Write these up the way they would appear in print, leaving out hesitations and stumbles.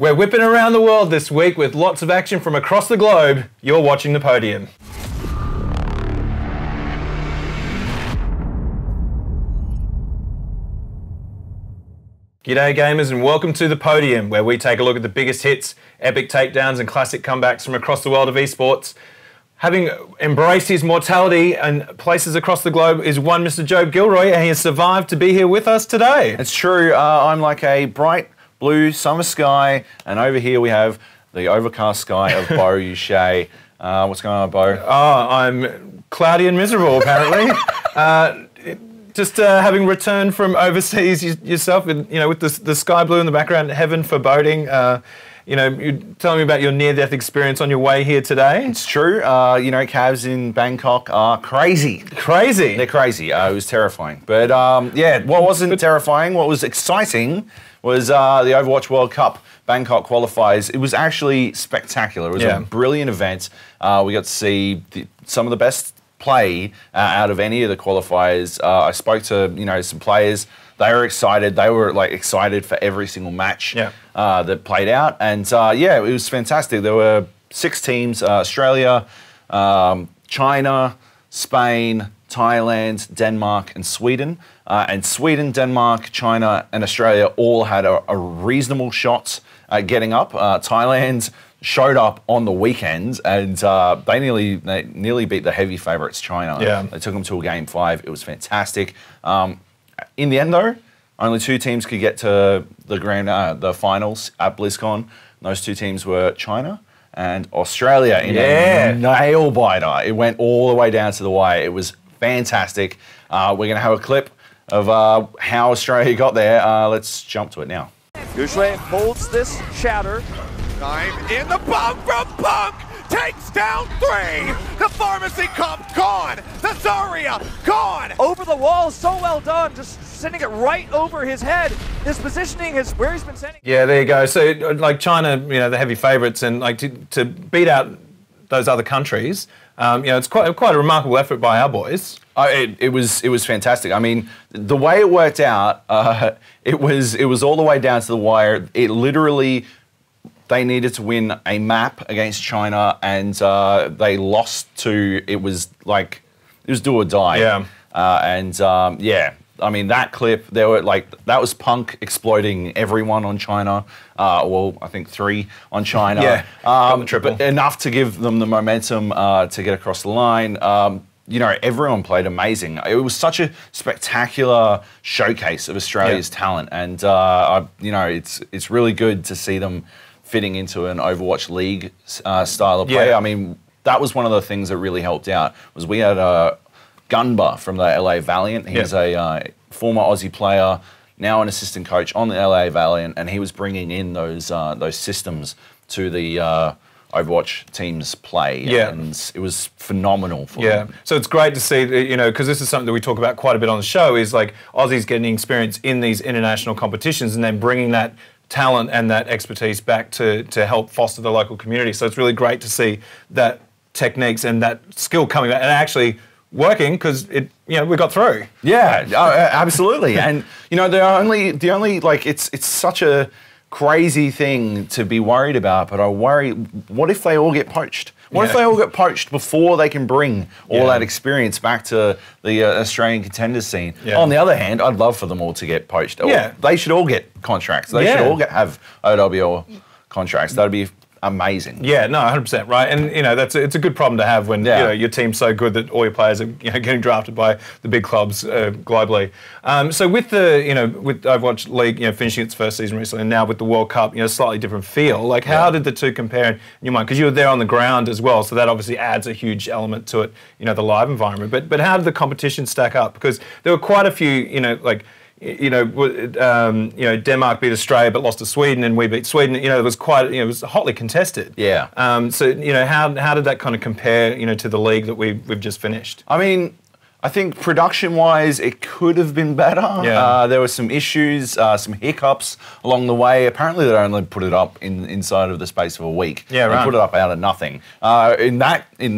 We're whipping around the world this week with lots of action from across the globe. You're watching The Podium. G'day gamers and welcome to The Podium, where we take a look at the biggest hits, epic takedowns and classic comebacks from across the world of esports. Having embraced his mortality in places across the globe is one Mr. Joe Gilroy, and he has survived to be here with us today. It's true, I'm like a bright blue summer sky, and over here we have the overcast sky of Bo Ushay. What's going on, Bo? Oh, I'm cloudy and miserable apparently. Having returned from overseas yourself, and, with the sky blue in the background, heaven foreboding. You're telling me about your near-death experience on your way here today. It's true. Cabs in Bangkok are crazy. Crazy? They're crazy. It was terrifying. But, what wasn't terrifying, what was exciting was the Overwatch World Cup Bangkok qualifiers. It was actually spectacular. It was a brilliant event. We got to see some of the best play out of any of the qualifiers. I spoke to some players. They were excited. They were excited for every single match that played out, and it was fantastic. There were 6 teams: Australia, China, Spain, Thailand, Denmark, and Sweden. And Sweden, Denmark, China, and Australia all had a reasonable shot at getting up. Thailand showed up on the weekend, and they nearly beat the heavy favourites, China. Yeah. They took them to a game 5. It was fantastic. In the end, though, only 2 teams could get to the finals at BlizzCon. Those 2 teams were China and Australia in a nail biter. It went all the way down to the wire. It was fantastic. We're going to have a clip of how Australia got there. Let's jump to it now. Usually holds this shatter. In the bomb from Punk, takes down 3. The pharmacy comp gone. The Zarya gone. Over the wall, so well done. Just sending it right over his head. His positioning is where he's been sending. Yeah, there you go. So China, the heavy favorites, and to beat out those other countries. It's quite a remarkable effort by our boys. It was fantastic. I mean, the way it worked out, it was all the way down to the wire. It literally. They needed to win a map against China, and they lost to. It was do or die. Yeah. That clip. There were that was Punk exploding everyone on China. I think 3 on China. Yeah. Triple. But enough to give them the momentum to get across the line. Everyone played amazing. It was such a spectacular showcase of Australia's talent, and it's really good to see them fitting into an Overwatch League style of play. Yeah. I mean, that was one of the things that really helped out, was we had Gunba from the LA Valiant. He's a former Aussie player, now an assistant coach on the LA Valiant, and he was bringing in those systems to the Overwatch team's play, and it was phenomenal for them. So it's great to see, because this is something that we talk about quite a bit on the show, is Aussies getting experience in these international competitions and then bringing that talent and that expertise back to help foster the local community. So it's really great to see that techniques and that skill coming back and actually working, because we got through. Yeah, absolutely. And it's such a crazy thing to be worried about, but I worry, what if they all get poached? What if they all get poached before they can bring all that experience back to the Australian contender scene? Yeah. On the other hand, I'd love for them all to get poached. Yeah. They should all get contracts. They should all have OWL contracts. That'd be amazing. Yeah, no, 100%, right? And, it's a good problem to have when, your team's so good that all your players are getting drafted by the big clubs globally. So with with Overwatch League, finishing its first season recently, and now with the World Cup, slightly different feel. How did the two compare in your mind? Because you were there on the ground as well, so that obviously adds a huge element to it, the live environment. But how did the competition stack up? Because there were quite a few, Denmark beat Australia but lost to Sweden, and we beat Sweden. It was quite, it was hotly contested. Yeah. How did that kind of compare, to the league that we've just finished? I mean, I think production-wise, it could have been better. Yeah. There were some issues, some hiccups along the way. Apparently, they only put it up inside of the space of a week. Yeah, right. They put it up out of nothing. In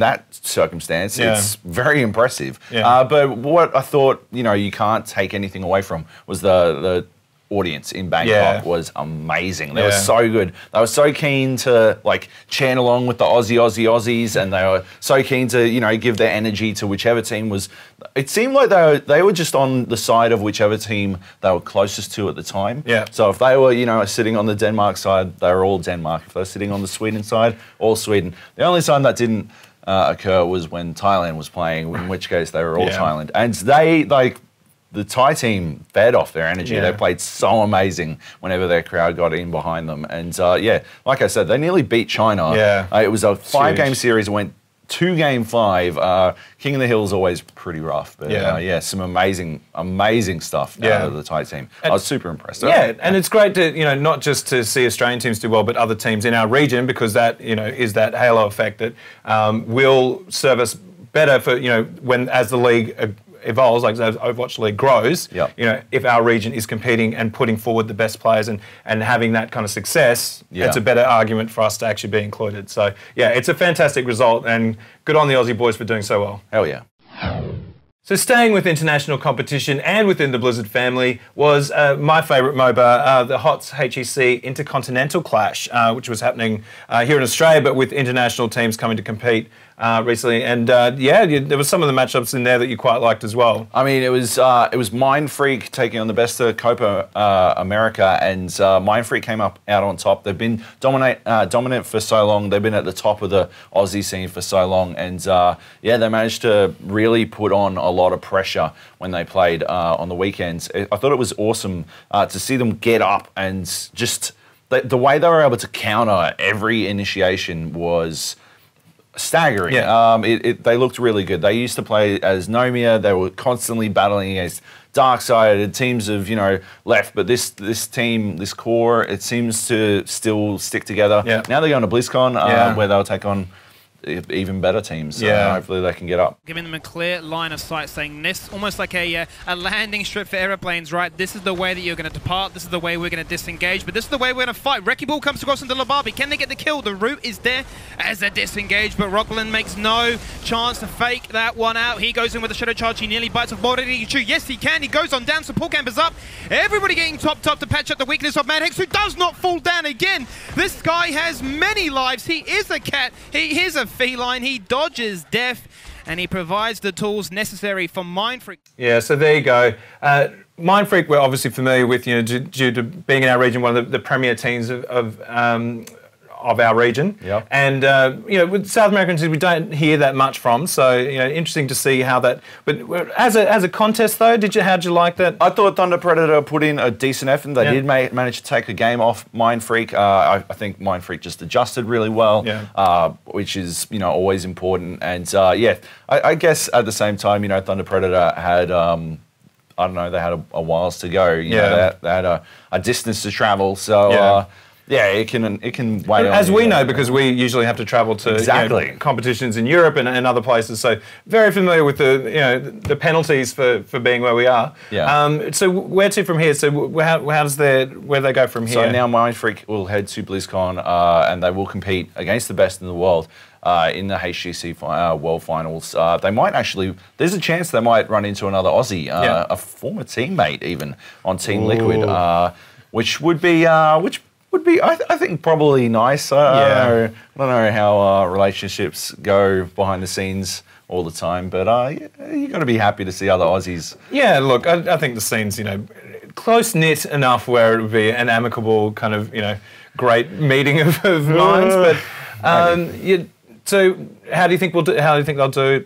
that circumstance, it's very impressive. Yeah. But what I thought, you can't take anything away from was the audience in Bangkok was amazing. They were so good. They were so keen to like chant along with the Aussies, and they were so keen to, you know, give their energy to whichever team was. It seemed like they were just on the side of whichever team they were closest to at the time. Yeah. So if they were, you know, sitting on the Denmark side, they were all Denmark. If they were sitting on the Sweden side, all Sweden. The only time that didn't occur was when Thailand was playing, in which case they were all Thailand. And they like. The Thai team fed off their energy. They played so amazing whenever their crowd got in behind them. And yeah, like I said, they nearly beat China. Yeah. It was a five-game series, went to game five. King of the Hill's always pretty rough, but yeah, some amazing, amazing stuff out of the Thai team. And I was super impressed. Yeah, and it's great to, you know, not just to see Australian teams do well, but other teams in our region, because that, you know, is that halo effect that will serve us better for, you know, when as the league evolves, like as Overwatch League grows, you know, if our region is competing and putting forward the best players and having that kind of success, it's a better argument for us to actually be included. So yeah, it's a fantastic result and good on the Aussie boys for doing so well. Hell yeah. So staying with international competition and within the Blizzard family was my favourite MOBA, the HOTS HEC Intercontinental Clash, which was happening here in Australia, but with international teams coming to compete recently. And yeah, there was some of the matchups in there that you quite liked as well. I mean, it was Mindfreak taking on the best of Copa America, and Mindfreak came out on top. They've been dominant for so long. They've been at the top of the Aussie scene for so long, and yeah, they managed to really put on a lot of pressure when they played on the weekends. I thought it was awesome to see them get up and just the way they were able to counter every initiation was staggering. Yeah. They looked really good. They used to play as Nomia. They were constantly battling against dark-sided teams of, you know, left, but this team, this core, it seems to still stick together. Yeah. Now they're going to BlizzCon where they'll take on even better teams, so hopefully they can get up. Giving them a clear line of sight, saying this, almost like a landing strip for aeroplanes, right? This is the way that you're going to depart, this is the way we're going to disengage, but this is the way we're going to fight. Wrecking Ball comes across into Lababi. Can they get the kill? The root is there as they disengage, but Rockland makes no chance to fake that one out. He goes in with a Shadow Charge, he nearly bites off Moririchu. Yes, he can, he goes on down, support campers up. Everybody getting topped up to patch up the weakness of Mad Hex, who does not fall down again. This guy has many lives. He is a cat, he is a feline, he dodges death, and he provides the tools necessary for Mindfreak. Yeah, so there you go. Mindfreak we're obviously familiar with, you know, due to being in our region, one of the premier teams of our region. Yep. And, you know, with South Americans, we don't hear that much from, so, you know, interesting to see how that... But as a contest, though, how'd you like that? I thought Thunder Predator put in a decent effort. They did manage to take a game off Mindfreak. I think Mindfreak just adjusted really well, which is, you know, always important. And, yeah, I guess at the same time, you know, Thunder Predator had... I don't know, they had a whiles to go. You know, they had a distance to travel, so... Yeah, it can weigh on. As we know, because we usually have to travel to you know, competitions in Europe and other places, so very familiar with the, you know, the penalties for being where we are. Yeah. So where to from here? So how does where do they go from here? So now Mindfreak will head to BlizzCon and they will compete against the best in the world. In the HGC World Finals. They might actually, there's a chance they might run into another Aussie, a former teammate even, on Team Liquid, which would be, I think, probably nice. I don't know how relationships go behind the scenes all the time, but you got to be happy to see other Aussies. Yeah, look, I think the scene's, you know, close-knit enough where it would be an amicable kind of, you know, great meeting of minds. But so how do you think they'll do at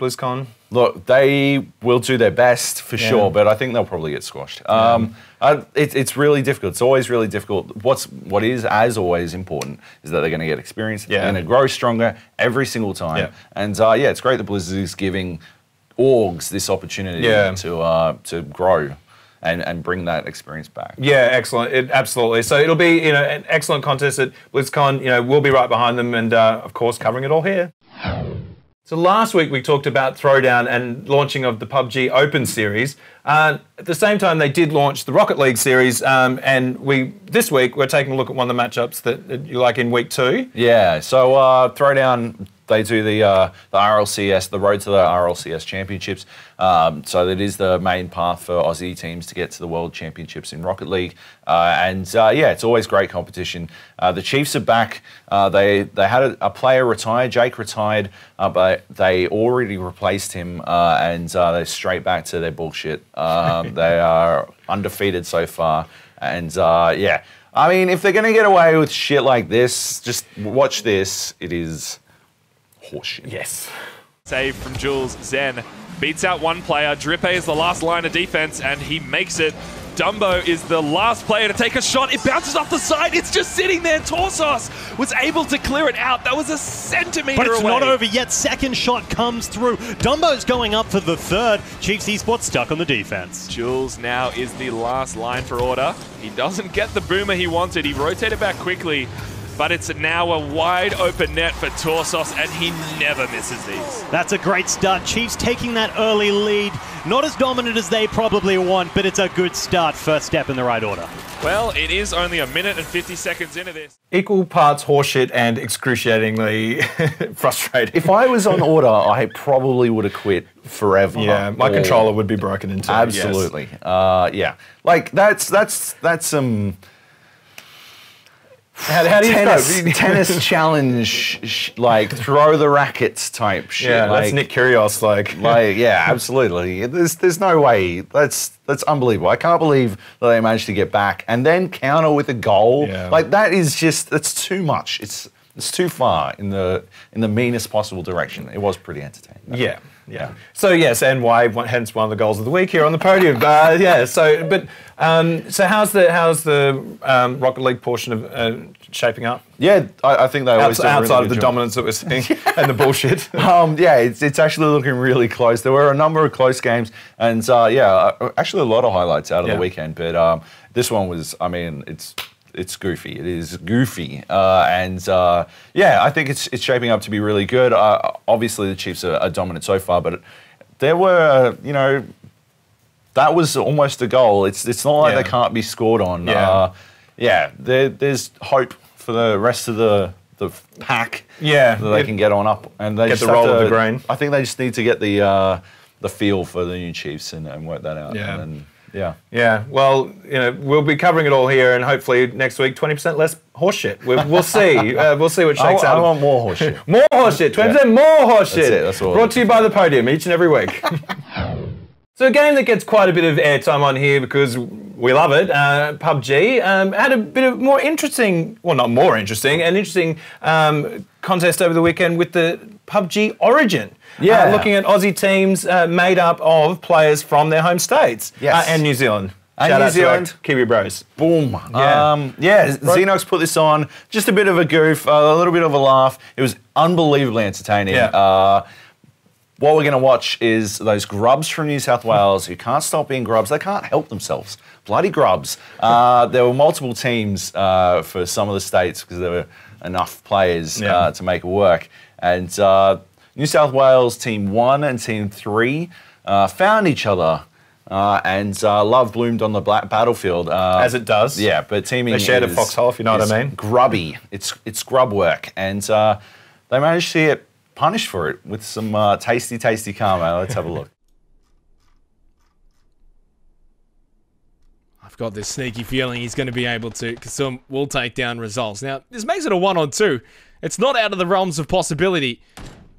BlizzCon? Look, they will do their best for sure, but I think they'll probably get squashed. It's really difficult. It's always really difficult. What is as always important is that they're going to get experience. They're going to grow stronger every single time. Yeah. And yeah, it's great that Blizzard is giving orgs this opportunity to grow. And bring that experience back. Yeah, excellent. Absolutely. So it'll be, you know, an excellent contest at BlizzCon. You know, we'll be right behind them, and of course covering it all here. So last week we talked about Throwdown and launching of the PUBG Open Series. At the same time, they did launch the Rocket League Series, and this week we're taking a look at one of the matchups that you like in week 2. Yeah. So Throwdown They do the RLCS, the road to the RLCS championships. So that is the main path for Aussie teams to get to the World Championships in Rocket League. Yeah, it's always great competition. The Chiefs are back. They had a player retire. Jake retired, but they already replaced him, they're straight back to their bullshit. They are undefeated so far. Yeah, I mean, if they're going to get away with shit like this, just watch this. It is... horseshit. Yes. Save from Jules. Zen beats out one player. Drippe is the last line of defense, and he makes it. Dumbo is the last player to take a shot. It bounces off the side. It's just sitting there. Torsos was able to clear it out. That was a centimeter away. But it's not over yet. Second shot comes through. Dumbo's going up for the third. Chiefs esports stuck on the defense. Jules now is the last line for order. He doesn't get the boomer he wanted. He rotated back quickly. But it's now a wide open net for Torsos, and he never misses these. That's a great start. Chiefs taking that early lead. Not as dominant as they probably want, but it's a good start. First step in the right order. Well, it is only a minute and 50 seconds into this. Equal parts horseshit and excruciatingly frustrating. If I was on order, I probably would have quit forever. Yeah, my controller would be broken into. Absolutely. Yes. Yeah. Like, that's some... How do you tennis challenge, like throw the rackets type shit. Yeah, like, that's Nick Kyrgios, like yeah, absolutely. There's no way. That's unbelievable. I can't believe that they managed to get back and then counter with a goal. Yeah. Like that is just that's too much. It's too far in the meanest possible direction. It was pretty entertaining. Though. Yeah, yeah. So yes, and why hence one of the goals of the week here on the podium. Yeah. So but so how's the Rocket League portion of shaping up? Yeah, I think they always outside of the dominance that we're seeing and the bullshit. Yeah, it's actually looking really close. There were a number of close games, and yeah, actually a lot of highlights out of the weekend. But this one was, I mean, it's goofy. It is goofy. Yeah, I think it's shaping up to be really good. Obviously, the Chiefs are dominant so far, but there were, you know, that was almost a goal. It's not like they can't be scored on. Yeah, yeah. There's hope for the rest of the pack. Yeah, that they can get on up and they get just the roll of the grain. I think they just need to get the feel for the new Chiefs and work that out. Yeah. Yeah. Well, you know, we'll be covering it all here, and hopefully next week, 20% less horseshit. We'll see. We'll see what shakes out. I want more horseshit. More horseshit. 20% more horseshit. That's it. That's all. Brought to you by the Podium each and every week. So a game that gets quite a bit of airtime on here because we love it. PUBG had a bit of more interesting, well, not more interesting, an interesting contest over the weekend with the PUBG Origin. Yeah, looking at Aussie teams made up of players from their home states. Yes. And New Zealand. And shout New out Zealand. To Kiwi Bros. Boom. Yeah, Xenox put this on. Just a bit of a goof, a little bit of a laugh. It was unbelievably entertaining. Yeah. What we're going to watch is those grubs from New South Wales who can't stop being grubs. They can't help themselves. Bloody grubs. There were multiple teams for some of the states because there were enough players to make it work. And New South Wales Team 1 and Team 3 found each other and love bloomed on the battlefield. As it does. Yeah, but teaming they shared a foxhole, if you know what I mean. Grubby. It's grub work. And they managed to get punished for it with some tasty, tasty karma. Let's have a look. I've got this sneaky feeling he's going to be able to. Kasum will take down results. Now, this makes it a 1-on-2. It's not out of the realms of possibility.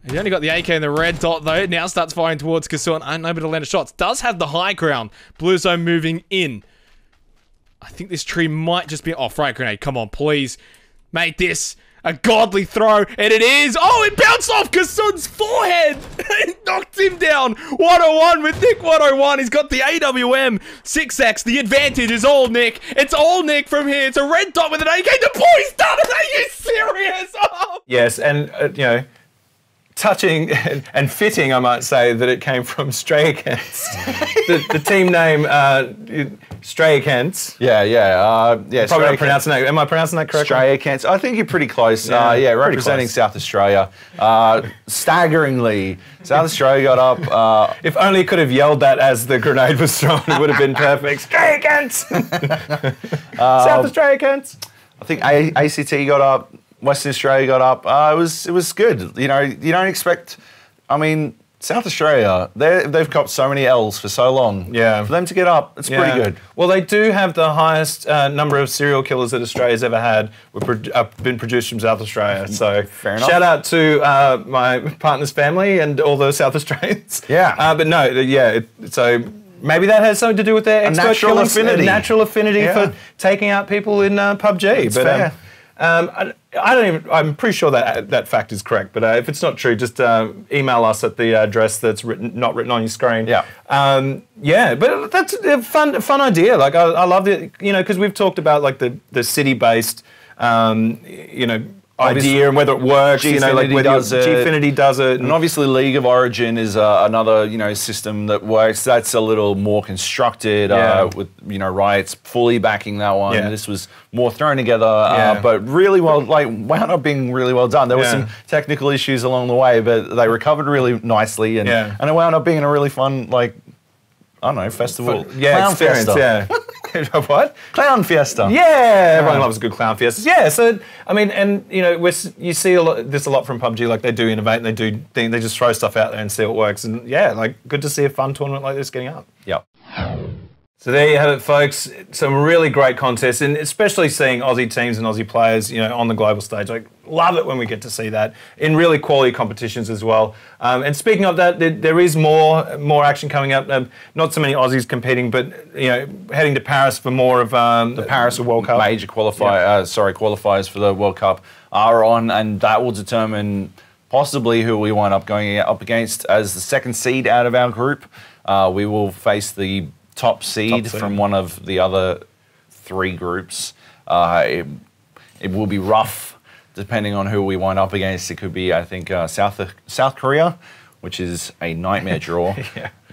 He's only got the AK and the red dot, though. Now starts firing towards Kasum. Unable to land a shot. Does have the high ground. Blue zone moving in. I think this tree might just be... Oh, frag grenade. Come on, please. Make this a godly throw. And it is. Oh, it bounced off Kasum's forehead. It knocked him down. 101 with Nick 101. He's got the AWM 6X. The advantage is all Nick. It's all Nick from here. It's a red dot with an AK. The boy's done it. Are you serious? Oh. Yes, and, you know... touching and fitting, I might say, that it came from Strayakents. the team name, Strayakents. Yeah. Probably not pronouncing that. Am I pronouncing that correctly? Strayakents. I think you're pretty close. Yeah, representing South Australia. Staggeringly, South Australia got up. If only it could have yelled that as the grenade was thrown, it would have been perfect. Strayakents! South Australia, Kents. I think ACT got up. Western Australia got up. It was good. You know, you don't expect. I mean, South Australia, they've copped so many L's for so long. Yeah. For them to get up, it's pretty good. Well, they do have the highest number of serial killers that Australia's ever had. We've been produced from South Australia. So shout out to my partner's family and all the South Australians. Yeah. But no, yeah, so maybe that has something to do with their expert killing, a natural affinity for taking out people in PUBG. That's fair. I don't even. I'm pretty sure that fact is correct. But if it's not true, just email us at the address that's not written on your screen. Yeah. Yeah. But that's a fun idea. Like I love it. You know, because we've talked about like the city-based, you know, idea and whether it works. You know, like whether Gfinity does it, and obviously League of Origin is another system that works. That's a little more constructed with Riot's fully backing that one. Yeah. This was more thrown together, but really well, like wound up being really well done. There were some technical issues along the way, but they recovered really nicely, and it wound up being a really fun festival. Clown experience. Festa. Yeah. What? Clown fiesta. Yeah, everyone loves a good clown fiesta. Yeah, so I mean, and you see a lot from PUBG. Like they do innovate and they do things. They just throw stuff out there and see what works. And yeah, like good to see a fun tournament like this getting up. Yep. So there you have it, folks. Some really great contests, and especially seeing Aussie teams and Aussie players, on the global stage. Like, love it when we get to see that in really quality competitions as well. And speaking of that, there is more action coming up. Not so many Aussies competing, but heading to Paris for more of the Paris World Cup. Major qualifiers for the World Cup are on, and that will determine possibly who we wind up going up against as the second seed out of our group. We will face the top seed from one of the other three groups. It will be rough depending on who we wind up against. It could be, I think, South Korea, which is a nightmare draw.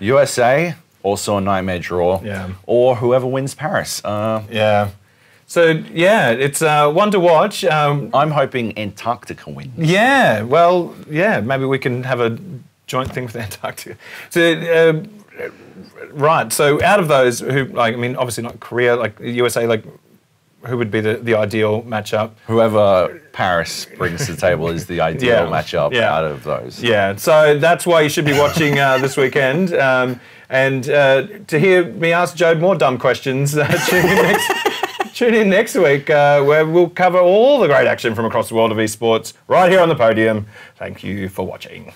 USA, also a nightmare draw. Yeah. Or whoever wins Paris. Yeah. So, yeah, it's one to watch. I'm hoping Antarctica wins. Yeah, well, yeah, maybe we can have a joint thing with Antarctica. So, right, so out of those who, like, I mean, obviously not Korea, like USA, like, who would be the ideal matchup? Whoever Paris brings to the table is the ideal matchup out of those. Yeah, so that's why you should be watching this weekend. And to hear me ask Joe more dumb questions, tune in next week where we'll cover all the great action from across the world of esports right here on The Podium. Thank you for watching.